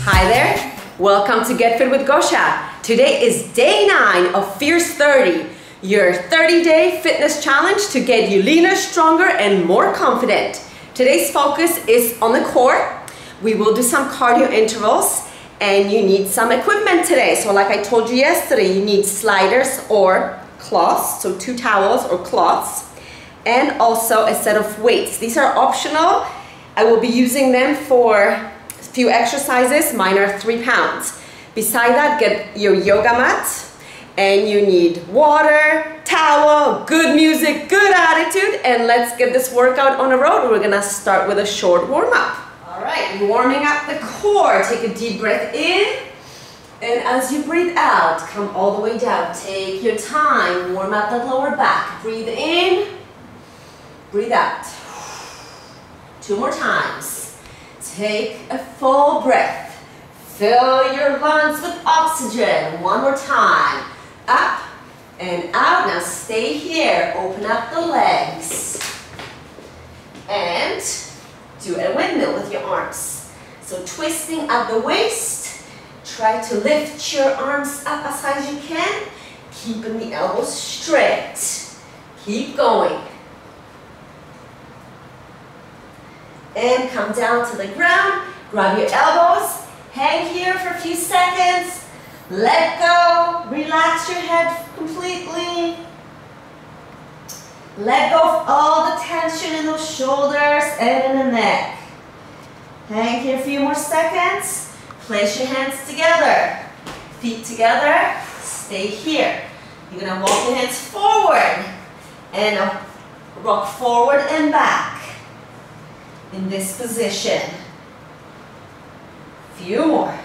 Hi there, welcome to Get Fit with Gosha. Today is day 9 of Fierce 30, your 30-day fitness challenge to get you leaner, stronger, and more confident. Today's focus is on the core. We will do some cardio intervals, and you need some equipment today. So like I told you yesterday, you need sliders or cloths, so 2 towels or cloths, and also a set of weights. These are optional. I will be using them for few exercises. Mine are 3 pounds. Beside that, get your yoga mat, and you need water, towel, good music, good attitude, and let's get this workout on the road. We're gonna start with a short warm-up. All right, warming up the core. Take a deep breath in, and as you breathe out, come all the way down. Take your time, warm up that lower back. Breathe in, breathe out. 2 more times. Take a full breath. Fill your lungs with oxygen. 1 more time. Up and out. Now stay here. Open up the legs. And do a windmill with your arms. So twisting at the waist. Try to lift your arms up as high as you can. Keeping the elbows straight. Keep going. And come down to the ground, grab your elbows, hang here for a few seconds, let go, relax your head completely, let go of all the tension in those shoulders and in the neck. Hang here a few more seconds, place your hands together, feet together, stay here. You're gonna walk your hands forward and rock forward and back. In this position. Few more.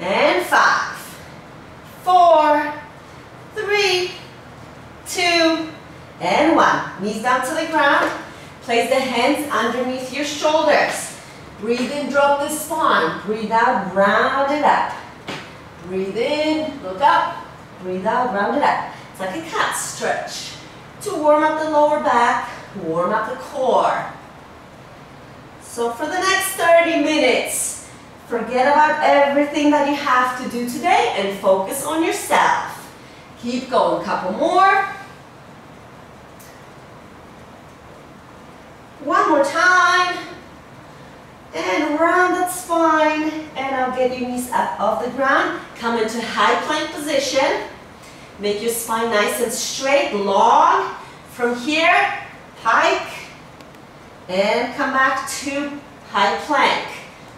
And 5, 4, 3, 2, and 1. Knees down to the ground. Place the hands underneath your shoulders. Breathe in, drop the spine. Breathe out, round it up. Breathe in, look up. Breathe out, round it up. It's like a cat stretch. To warm up the lower back, warm up the core. So for the next 30 minutes, forget about everything that you have to do today and focus on yourself. Keep going, couple more. 1 more time. And round that spine. And now get your knees up off the ground. Come into high plank position. Make your spine nice and straight, long. From here, pike. And come back to high plank.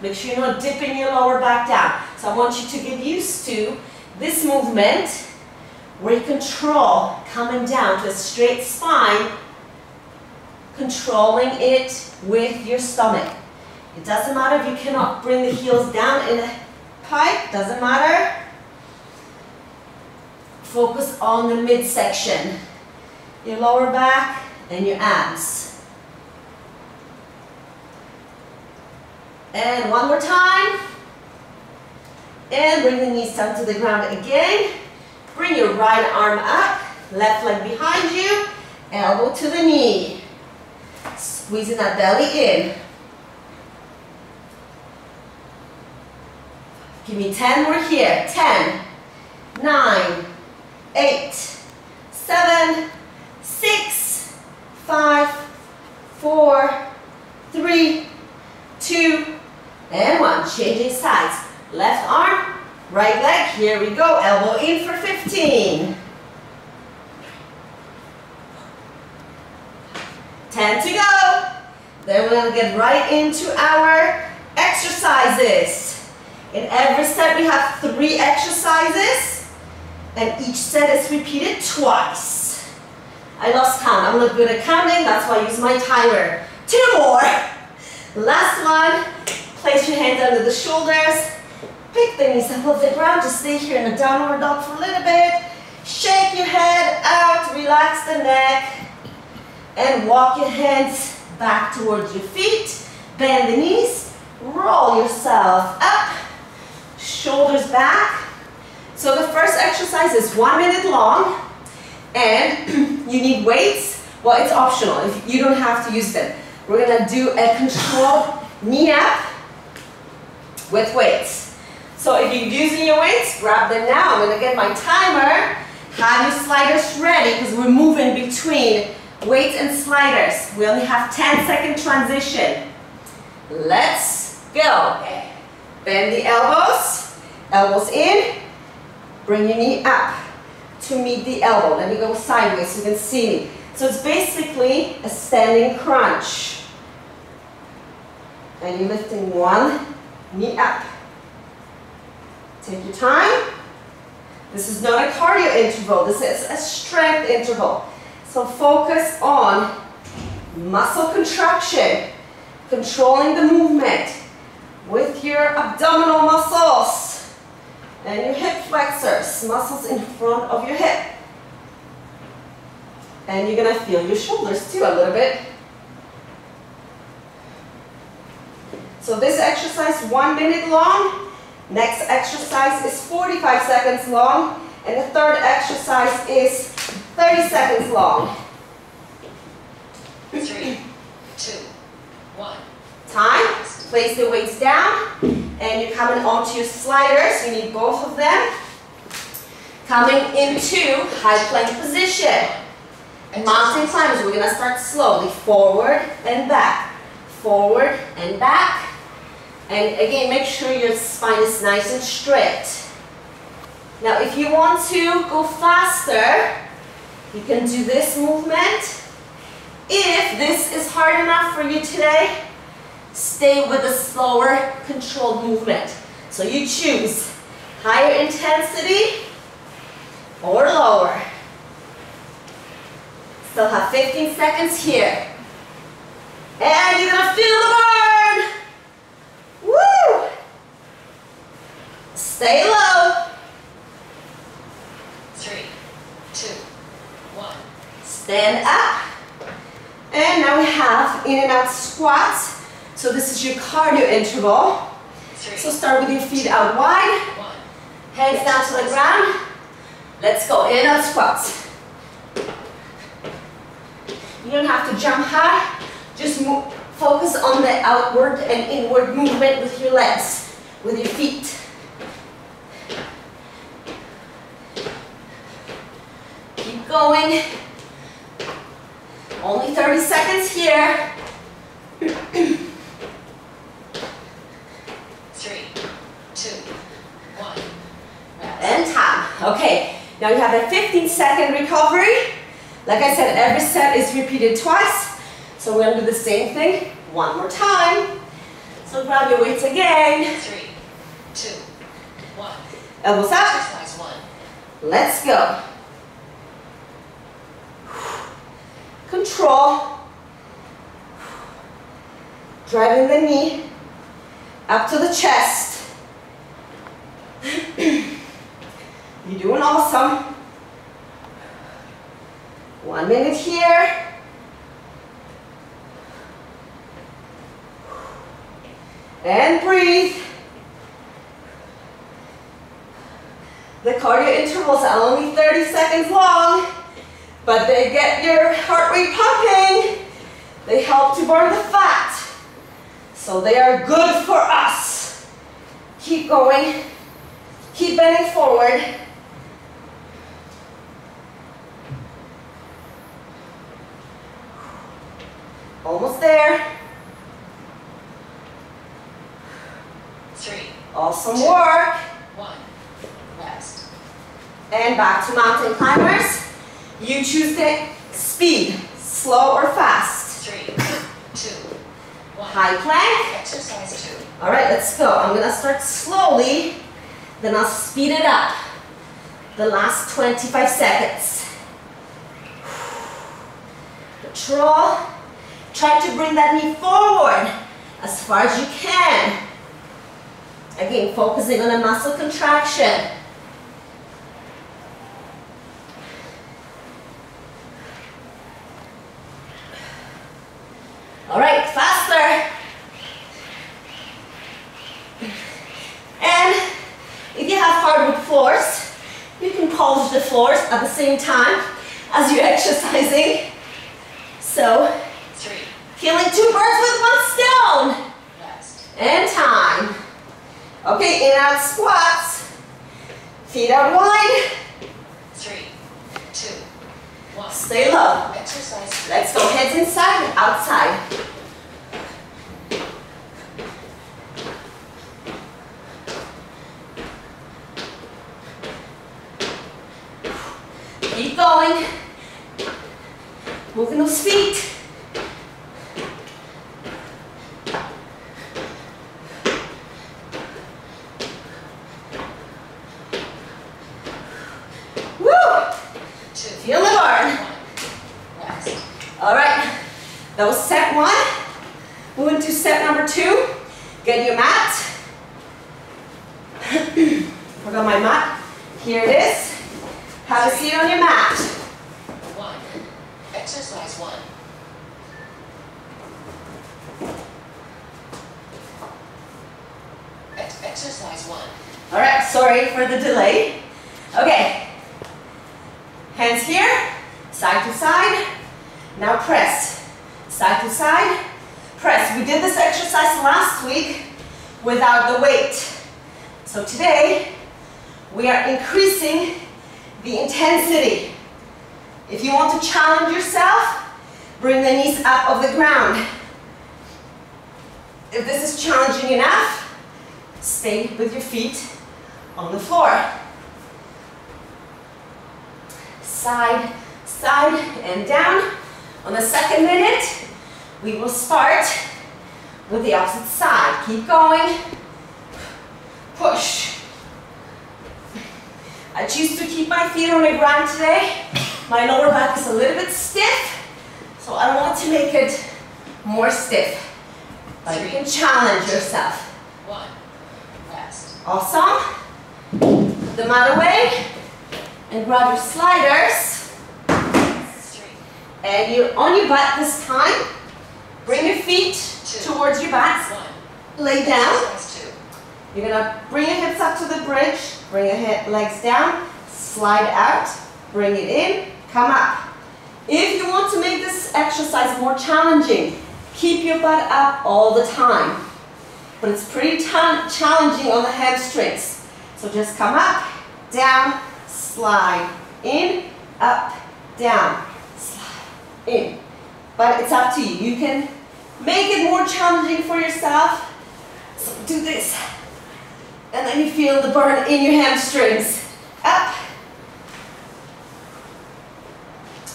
Make sure you're not dipping your lower back down. So I want you to get used to this movement where you control coming down to a straight spine, controlling it with your stomach. It doesn't matter if you cannot bring the heels down in a pike, doesn't matter. Focus on the midsection, your lower back and your abs. And 1 more time. And bring the knees down to the ground again. Bring your right arm up, left leg behind you, elbow to the knee. Squeezing that belly in. Give me 10 more here. 10, 9, 8, 7, 6, 5, 4, 3, 2, and 1. Changing sides. Left arm, right leg. Here we go. Elbow in for 15. 10 to go. Then we're going to get right into our exercises. In every set, we have 3 exercises, and each set is repeated twice. I lost count. I'm not good at counting. That's why I use my timer. 2 more. Last one. Place your hands under the shoulders, pick the knees up off the ground, just stay here in a downward dog for a little bit, shake your head out, relax the neck, and walk your hands back towards your feet, bend the knees, roll yourself up, shoulders back. So the first exercise is 1 minute long, and you need weights. Well, it's optional. If you don't have to use them. We're going to do a controlled knee up with weights. So if you're using your weights, grab them now. I'm going to get my timer. Have your sliders ready because we're moving between weights and sliders. We only have 10-second transition. Let's go. Bend the elbows. Elbows in. Bring your knee up to meet the elbow. Let me go sideways so you can see me. So it's basically a standing crunch. And you're lifting one knee up. Take your time. This is not a cardio interval. This is a strength interval. So focus on muscle contraction, controlling the movement with your abdominal muscles and your hip flexors, muscles in front of your hip. And you're gonna feel your shoulders too a little bit. So this exercise 1 minute long, next exercise is 45 seconds long, and the third exercise is 30 seconds long. 3, 2, 1. Time, place the weights down, and you're coming onto your sliders, you need both of them. Coming into high plank position. Mountain climbers, we're going to start slowly, forward and back, and again, make sure your spine is nice and straight. Now, if you want to go faster, you can do this movement. If this is hard enough for you today, stay with a slower, controlled movement. So you choose higher intensity or lower. Still have 15 seconds here. And you're gonna feel the burn. Woo! Stay low. 3, 2, 1. Stand up. And now we have in and out squats. So this is your cardio interval. So start with your feet out wide. Hands down to the ground. Let's go in and out squats. You don't have to jump high, just move, focus on the outward and inward movement with your legs, with your feet. Keep going. Only 30 seconds here. 3, 2, 1. And time. Okay, now you have a 15-second recovery. Like I said, every set is repeated twice. So we're going to do the same thing one more time. So grab your weights again. 3, 2, 1. Elbows up. Let's go. Control. Driving the knee up to the chest. You're doing awesome. 1 minute here. And breathe. The cardio intervals are only 30 seconds long, but they get your heart rate pumping. They help to burn the fat. So they are good for us. Keep going. Keep bending forward. Almost there. 3. Awesome work. 1. Rest. And back to mountain climbers. You choose the speed, slow or fast. 3, 2, 1. High plank. Exercise 2. All right, let's go. I'm gonna start slowly, then I'll speed it up. The last 25 seconds. Control. Try to bring that knee forward as far as you can. Again, focusing on the muscle contraction. All right, faster. And if you have hardwood floors, you can polish the floors at the same time as you're exercising. So, killing two birds with one stone. And time. Okay, in out squats. Feet out wide. 3, 2, 1. Stay low. Exercise. Let's go hands inside, outside. Keep going. Moving those feet. Woo! Feel the burn. Alright. That was set one. Moving to set number two. Get your mat. I got my mat. Here it is. Have a seat on your mat. Exercise 1. Exercise 1. Alright, sorry for the delay. Okay. Hands here, side to side. Now press. Side to side. Press. We did this exercise last week without the weight. So today, we are increasing the intensity. If you want to challenge yourself, bring the knees up off the ground. If this is challenging enough, stay with your feet on the floor. Side, side, and down. On the second minute, we will start with the opposite side. Keep going. Push. I choose to keep my feet on the ground today. My lower back is a little bit stiff, so I want to make it more stiff. But you can challenge yourself. 1. Rest. Awesome. Put the mat away and grab your sliders. 3. And you're on your butt this time. Bring your feet towards your butt. 1. Lay down. 2. You're gonna bring your hips up to the bridge, bring your legs down, slide out, bring it in, come up. If you want to make this exercise more challenging, keep your butt up all the time. But it's pretty challenging on the hamstrings. So just come up, down, slide, in, up, down, slide, in. But it's up to you. You can make it more challenging for yourself. So do this. And then you feel the burn in your hamstrings. Up.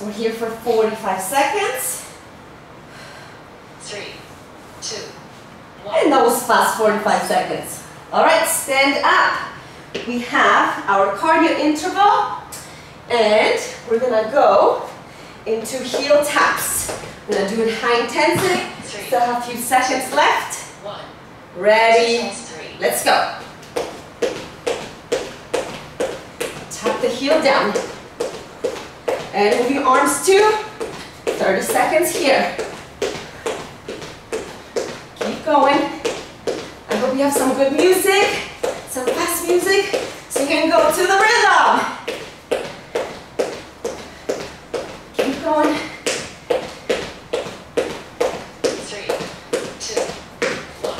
We're here for 45 seconds. 3, 2, 1. And that was fast, 45 seconds. All right, stand up. We have our cardio interval. And we're going to go into heel taps. We're going to do it high intensity. Still have a few seconds left. 1. Ready. 3. Let's go. Tap the heel down. And move your arms too. 30 seconds here. Keep going. I hope you have some good music, some fast music, so you can go to the rhythm. Keep going. 3, 2, 1.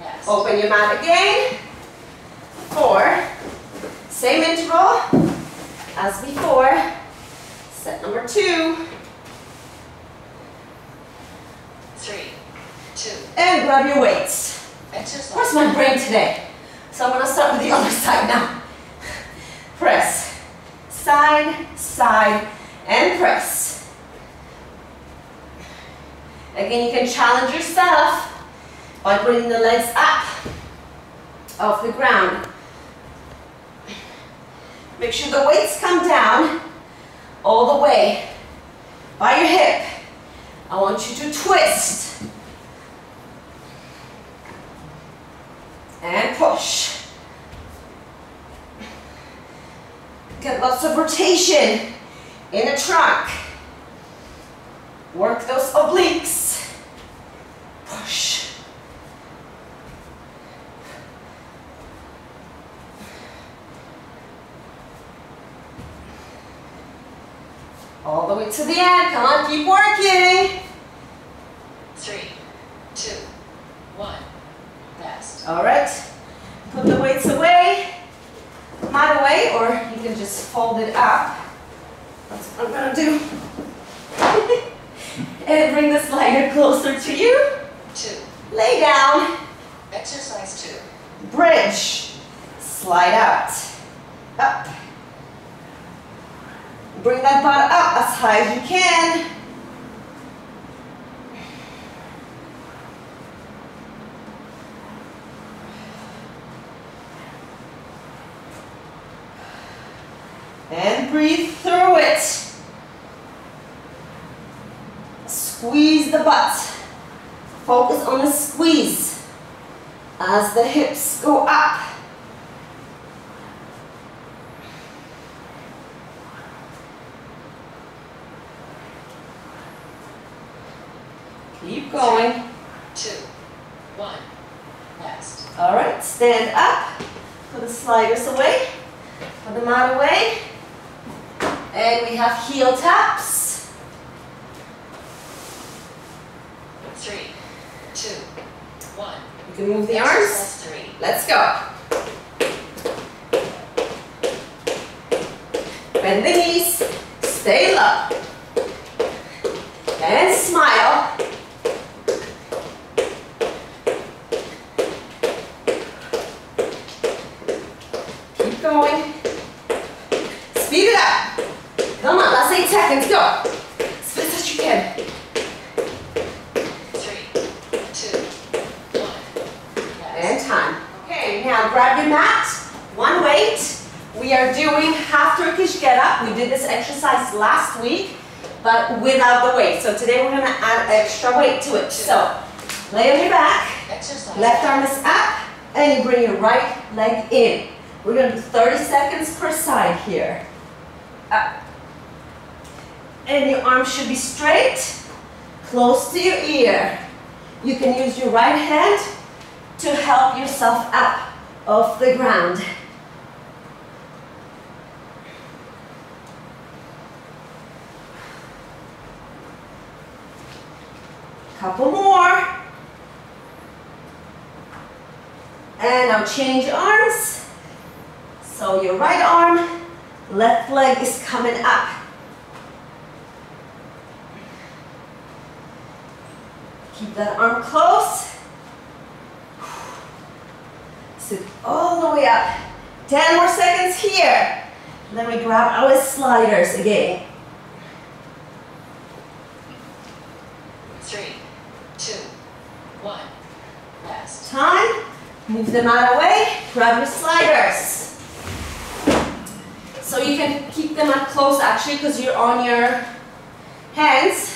Yes. Open your mat again. 4. Same interval as before. Set number 2. 3, 2. And grab your weights. Exercise. Where's my brain today? So I'm going to start with the other side now. Press. Side, side, and press. Again, you can challenge yourself by bringing the legs up off the ground. Make sure the weights come down all the way by your hip. I want you to twist and push. Get lots of rotation in the trunk. Work those obliques. Push. to the end. Come on, keep working. 3, 2, 1. Best. All right. Put the weights away. Mat away, or you can just fold it up. That's what I'm gonna do. And bring the slider closer to you. 2. Lay down. Exercise 2. Bridge. Slide out. Up. Bring that butt up as high as you can. And breathe through it. Squeeze the butt. Focus on the squeeze as the hips go up. Keep going. 2, 1. Next. All right, stand up. Put the sliders away. Put the mat away. And we have heel taps. 3, 2, 1. You can move the arms. 3. Let's go. Bend the knees. Stay low. And smile. Keep going. Speed it up. Come on, last 8 seconds, go. As fast as you can. 3, 2, 1. And time. Okay, now grab your mat. One weight. We are doing half Turkish get up. We did this exercise last week, but without the weight. So today we're gonna add extra weight to it. So lay on your back. Exercise. Left arm is up, and you bring your right leg in. We're gonna do 30 seconds per side here. Up. And your arm should be straight, close to your ear. You can use your right hand to help yourself up off the ground. Couple more. And now change arms. So your right arm, left leg is coming up. Keep that arm close. Sit all the way up. 10 more seconds here. And then we grab our sliders again. 3, 2, 1. Last time. Move the mat away. Grab your sliders. So you can keep them up close actually because you're on your hands.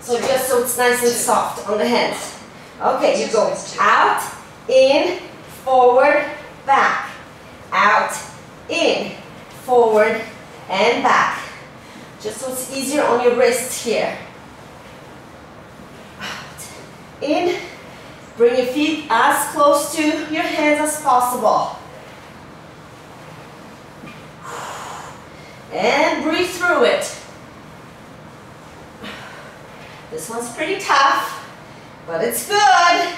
So just so it's nice and soft on the hands. Okay, you go out, in, forward, back. Out, in, forward, and back. Just so it's easier on your wrist here. Out, in. Bring your feet as close to your hands as possible. And breathe through it. This one's pretty tough, but it's good.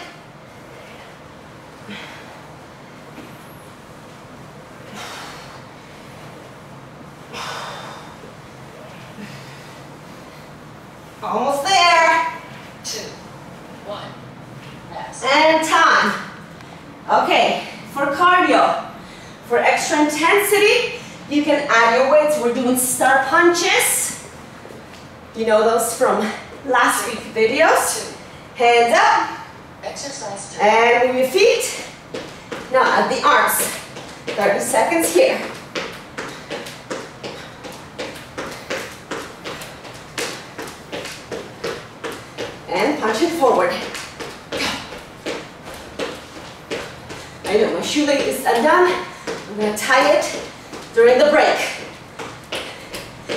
Almost there. 2, 1. Yes. And time. Okay, for cardio, for extra intensity, you can add your weights. We're doing star punches. You know those from last week's videos. 2. Hands up. Exercise 2. And move your feet. Now add the arms. 30 seconds here. And punch it forward. I know my shoelace is undone. I'm gonna tie it during the break.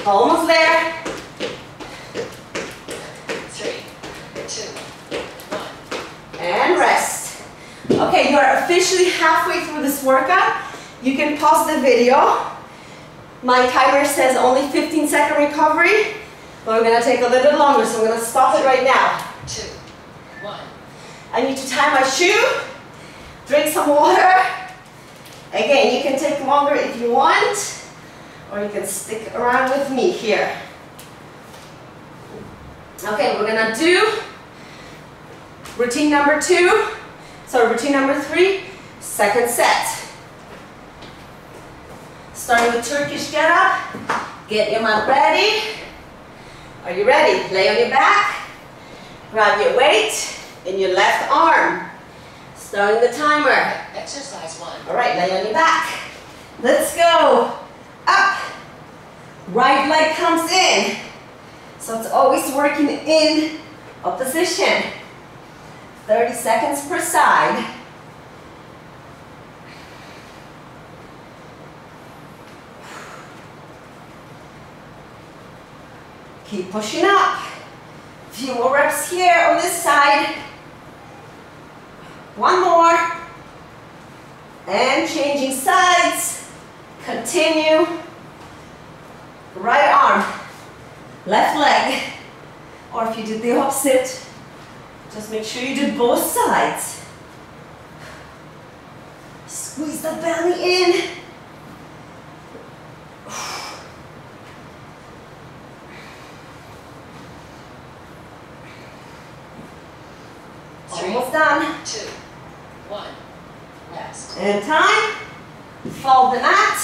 Almost there. 3, 2, 1. And rest. Okay, you are officially halfway through this workout. You can pause the video My timer says only 15-second recovery, but we're gonna take a little bit longer, so I'm gonna stop it right now. 2, 1. I need to tie my shoe, drink some water. Again, you can take longer if you want, or you can stick around with me here. Okay, we're gonna do routine number 2, sorry, routine number 3, second set. Starting with Turkish get up, get your mat ready. Are you ready? Lay on your back, grab your weight in your left arm. Starting the timer. Exercise 1. All right, lay on your back. Let's go. Up. Right leg comes in. So it's always working in opposition. 30 seconds per side. Keep pushing up. A few more reps here on this side. 1 more. And changing sides. Continue. Right arm. Left leg. Or if you did the opposite, just make sure you do both sides. Squeeze the belly in. Almost done. 2, 1. Last. And time. Fold the mat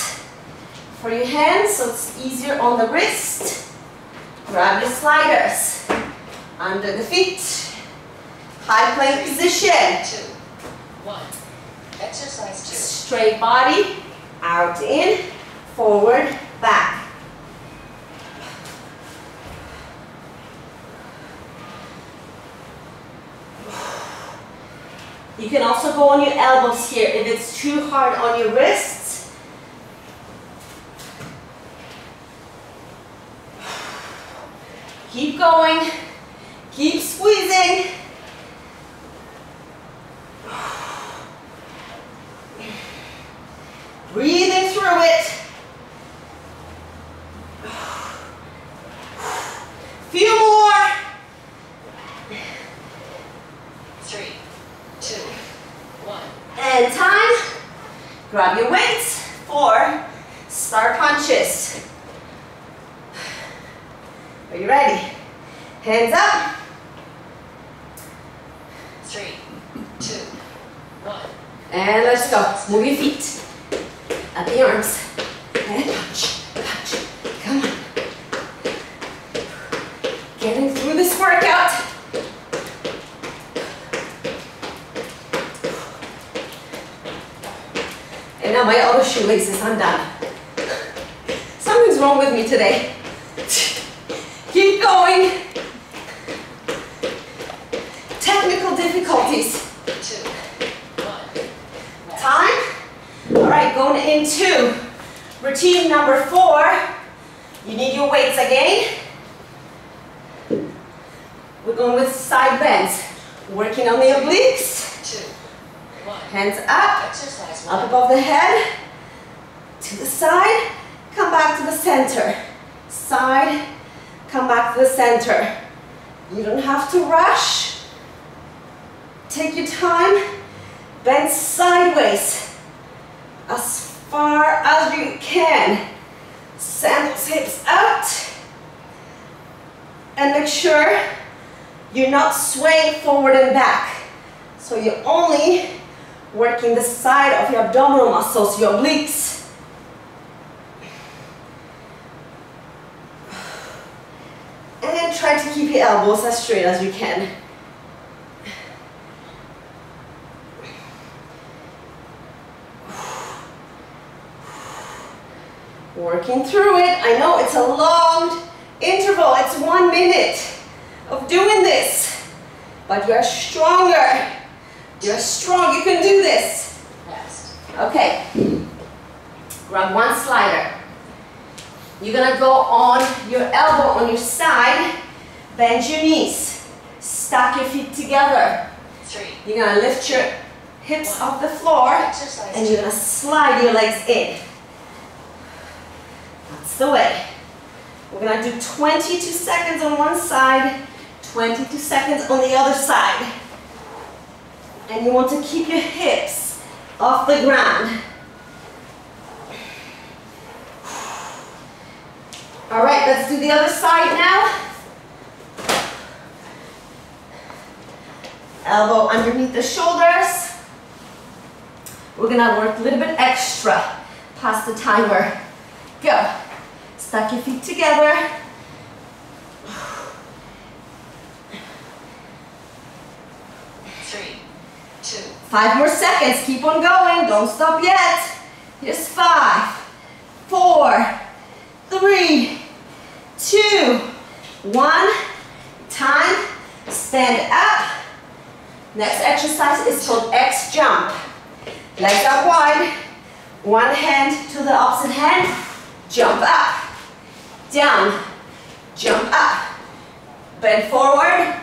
for your hands so it's easier on the wrist. Grab your sliders under the feet. High plank position. 2, 1. Exercise 2. Straight body. Out, in. Forward, back. You can also go on your elbows here if it's too hard on your wrists. Keep going. Keep squeezing. Breathing through it. Few more. 3, 2, 1. And time. Grab your weights for star punches. Are you ready? Hands up. 3, 2, 1. And let's go. Move your feet. Up the arms. And punch. Punch. Come on. Getting through this workout. And now my other shoelaces, I'm done. Something's wrong with me today. Keep going. Technical difficulties. 2, 1. Time. All right, going into routine number 4. You need your weights again. We're going with side bends. Working on the obliques. 2, 1. Hands up. Exercise 1. Up above the head. To the side. Come back to the center. Side. Come back to the center. You don't have to rush. Take your time. Bend sideways. As far as you can. Send those hips out. And make sure you're not swaying forward and back. So you're only working the side of your abdominal muscles, your obliques. And then try to keep your elbows as straight as you can. Working through it. I know it's a long interval. It's 1 minute of doing this. But you're stronger. You're strong. You can do this. Okay. Grab one slider. You're going to go on your elbow on your side. Bend your knees. Stack your feet together. 3. You're going to lift your hips off the floor. And you're going to slide your legs in. the way. We're gonna do 22 seconds on one side, 22 seconds on the other side. And you want to keep your hips off the ground. All right, let's do the other side now. Elbow underneath the shoulders. We're gonna work a little bit extra past the timer. Go. Stack your feet together. Three, two. 5 more seconds. Keep on going. Don't stop yet. Here's 5, 4, 3, 2, 1. Time. Stand up. Next exercise is called X jump. Legs up wide. One hand to the opposite hand. Jump up. Down, jump up, bend forward,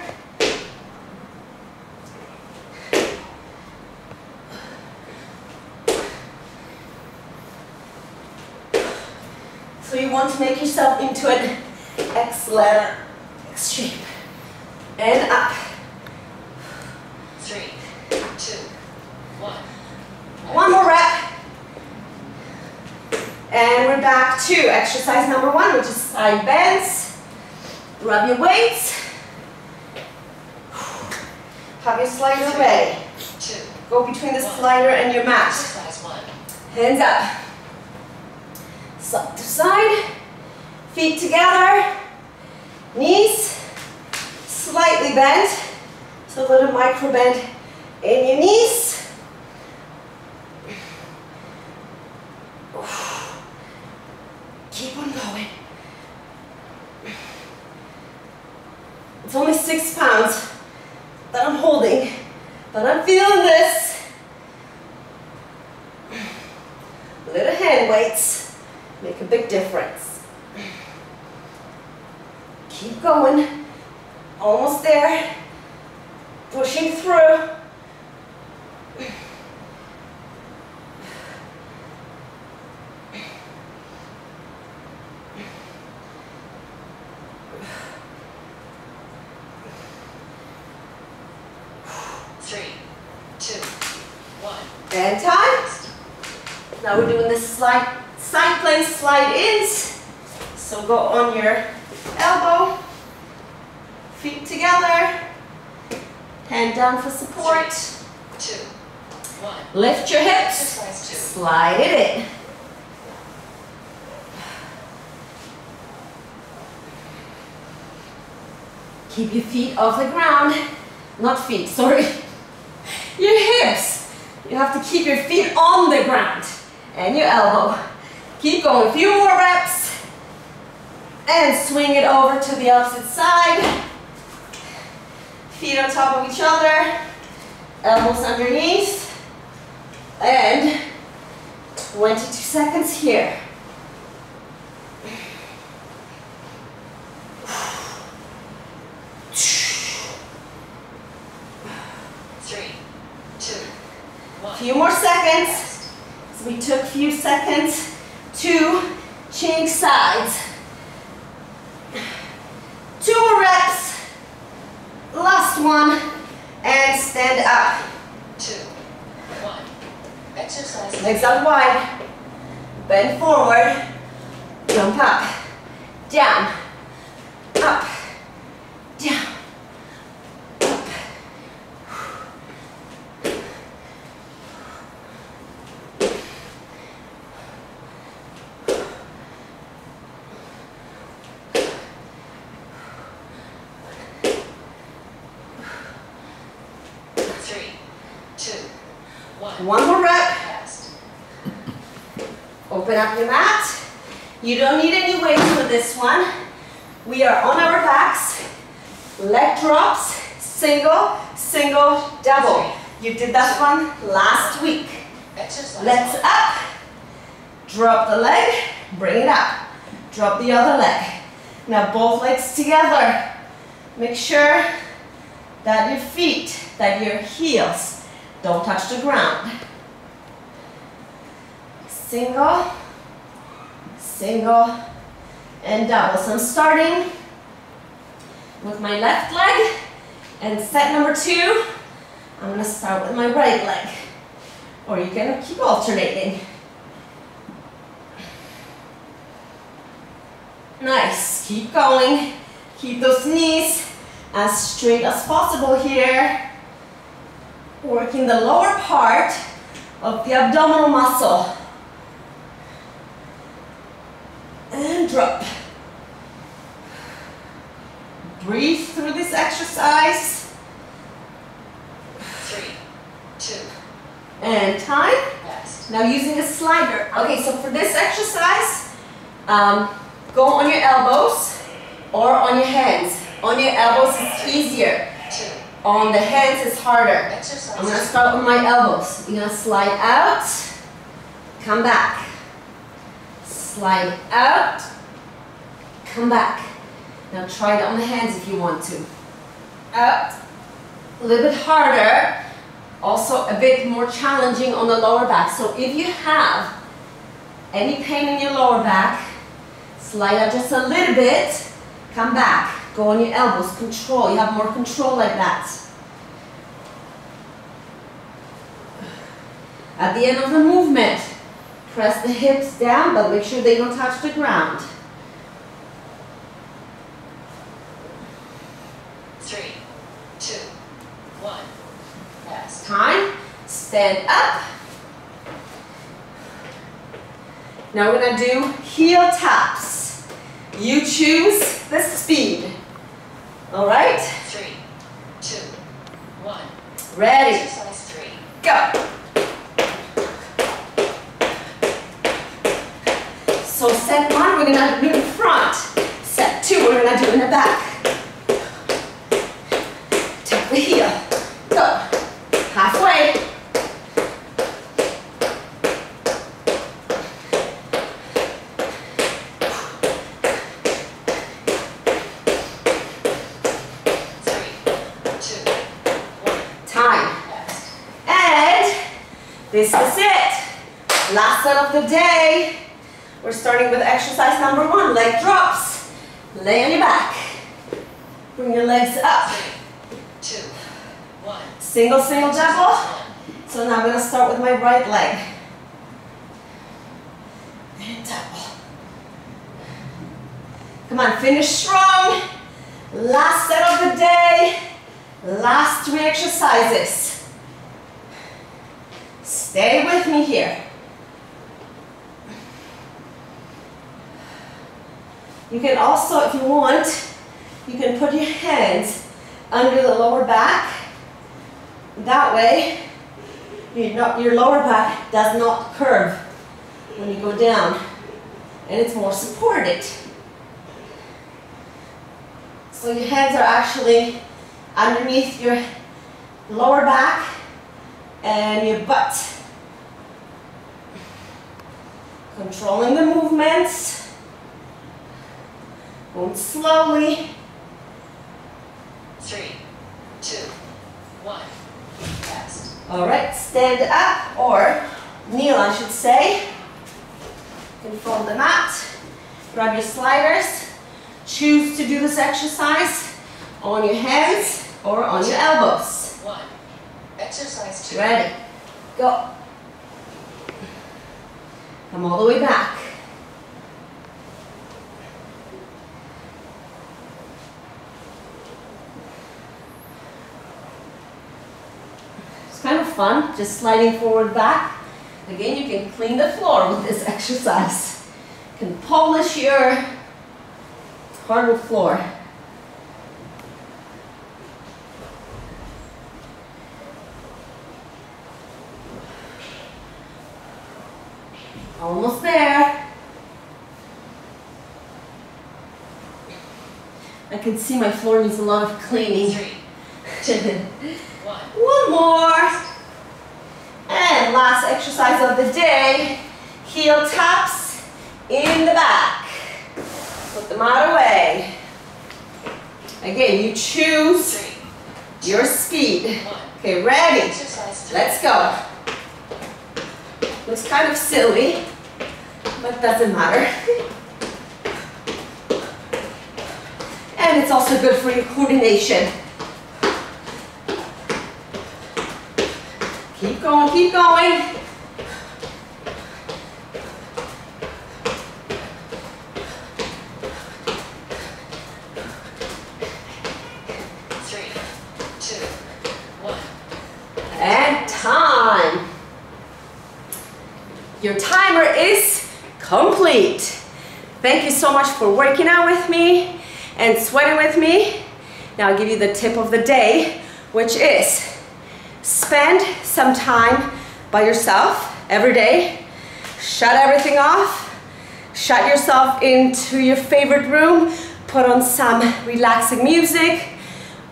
so you want to make yourself into an X letter, X shape, and up, 3, 2, 1, one more rep. And we're back to exercise number 1, which is side bends. Grab your weights. Have your slider ready. Go between the slider and your mat. Hands up. Side to side. Feet together. Knees slightly bent. So a little micro bend in your knees. Keep on going. It's only 6 pounds that I'm holding, but I'm feeling this. Little hand weights make a big difference. Keep going. Almost there. Pushing through. And time. Now we're doing the slide, side plank slide ins. So go on your elbow, feet together, hand down for support. 3, 2, 1. Lift your hips, slide it in. Keep your feet off the ground, not feet, sorry, your hips. You have to keep your feet on the ground and your elbow. Keep going, a few more reps. And swing it over to the opposite side. Feet on top of each other. Elbows underneath. And 22 seconds here. Few more seconds. So we took a few seconds to change sides. 2 more reps. Last one. And stand up. 2, 1. Exercise. Legs out wide. Bend forward. Jump up. Down. Up. Down. One more rep. Open up your mat. You don't need any weights for this one. We are on our backs. Leg drops. Single, single, double. You did that one last week. Legs up. Drop the leg. Bring it up. Drop the other leg. Now both legs together. Make sure that your feet, that your heels, don't touch the ground. Single, single, and double. So I'm starting with my left leg, and set number 2, I'm gonna start with my right leg, or you can keep alternating. Nice, keep going. Keep those knees as straight as possible here. Working the lower part of the abdominal muscle. And drop. Breathe through this exercise. 3, 2. And time. Next. Now using a slider. Okay, so for this exercise, go on your elbows or on your hands. On your elbows it's easier. On the hands it's harder. I'm going to start with my elbows. You're going to slide out, come back. Slide out, come back. Now try it on the hands if you want to. Out, a little bit harder. Also a bit more challenging on the lower back. So if you have any pain in your lower back, slide out just a little bit, come back, go on your elbows, control, you have more control like that. At the end of the movement, press the hips down, but make sure they don't touch the ground. 3, 2, 1, last time, stand up. Now we're going to do heel taps. You choose the speed. All right? 3, 2, 1. Ready? Exercise 3. Go. So set 1, we're going to do in front. Set 2, we're going to do in the back. Tap the heel. Go. Halfway. This is it. Last set of the day. We're starting with exercise number 1, leg drops. Lay on your back. Bring your legs up. 3, 2, 1. Single, single, double. So now I'm going to start with my right leg. And double. Come on, finish strong. Last set of the day. Last 3 exercises. Stay with me here. You can also, if you want, you can put your hands under the lower back. That way, your lower back does not curve when you go down. And it's more supported. So your hands are actually underneath your lower back and your butt. Controlling the movements. Going slowly. 3, 2, 1. Fast. All right, stand up or kneel, I should say. You can fold the mat. Grab your sliders. Choose to do this exercise on your hands or on your elbows. 1. Exercise 2. Ready? Go. Come all the way back. It's kind of fun, just sliding forward back. Again, you can clean the floor with this exercise. You can polish your hardwood floor. Almost there. I can see my floor needs a lot of cleaning. 3, 2, 1. One more. And last exercise of the day. Heel taps in the back. Put the mat away. Again, you choose your speed. Okay, ready? Let's go. Looks kind of silly, but doesn't matter. and it's also good for your coordination. Keep going, keep going. Your timer is complete. Thank you so much for working out with me and sweating with me. Now I'll give you the tip of the day, which is spend some time by yourself every day. Shut everything off. Shut yourself into your favorite room. Put on some relaxing music.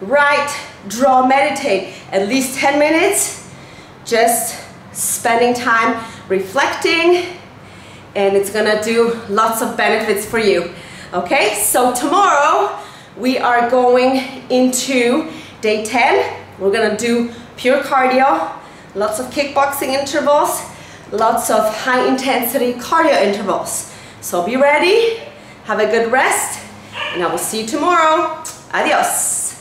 Write, draw, meditate at least 10 minutes. Just spending time reflecting, and it's gonna do lots of benefits for you. Okay, so tomorrow we are going into day 10. We're gonna do pure cardio, lots of kickboxing intervals, lots of high intensity cardio intervals. So be ready, have a good rest, and I will see you tomorrow. Adios.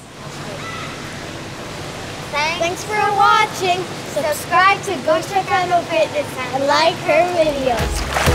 Thanks for watching. Subscribe to Gosia Cano Fitness and like her videos.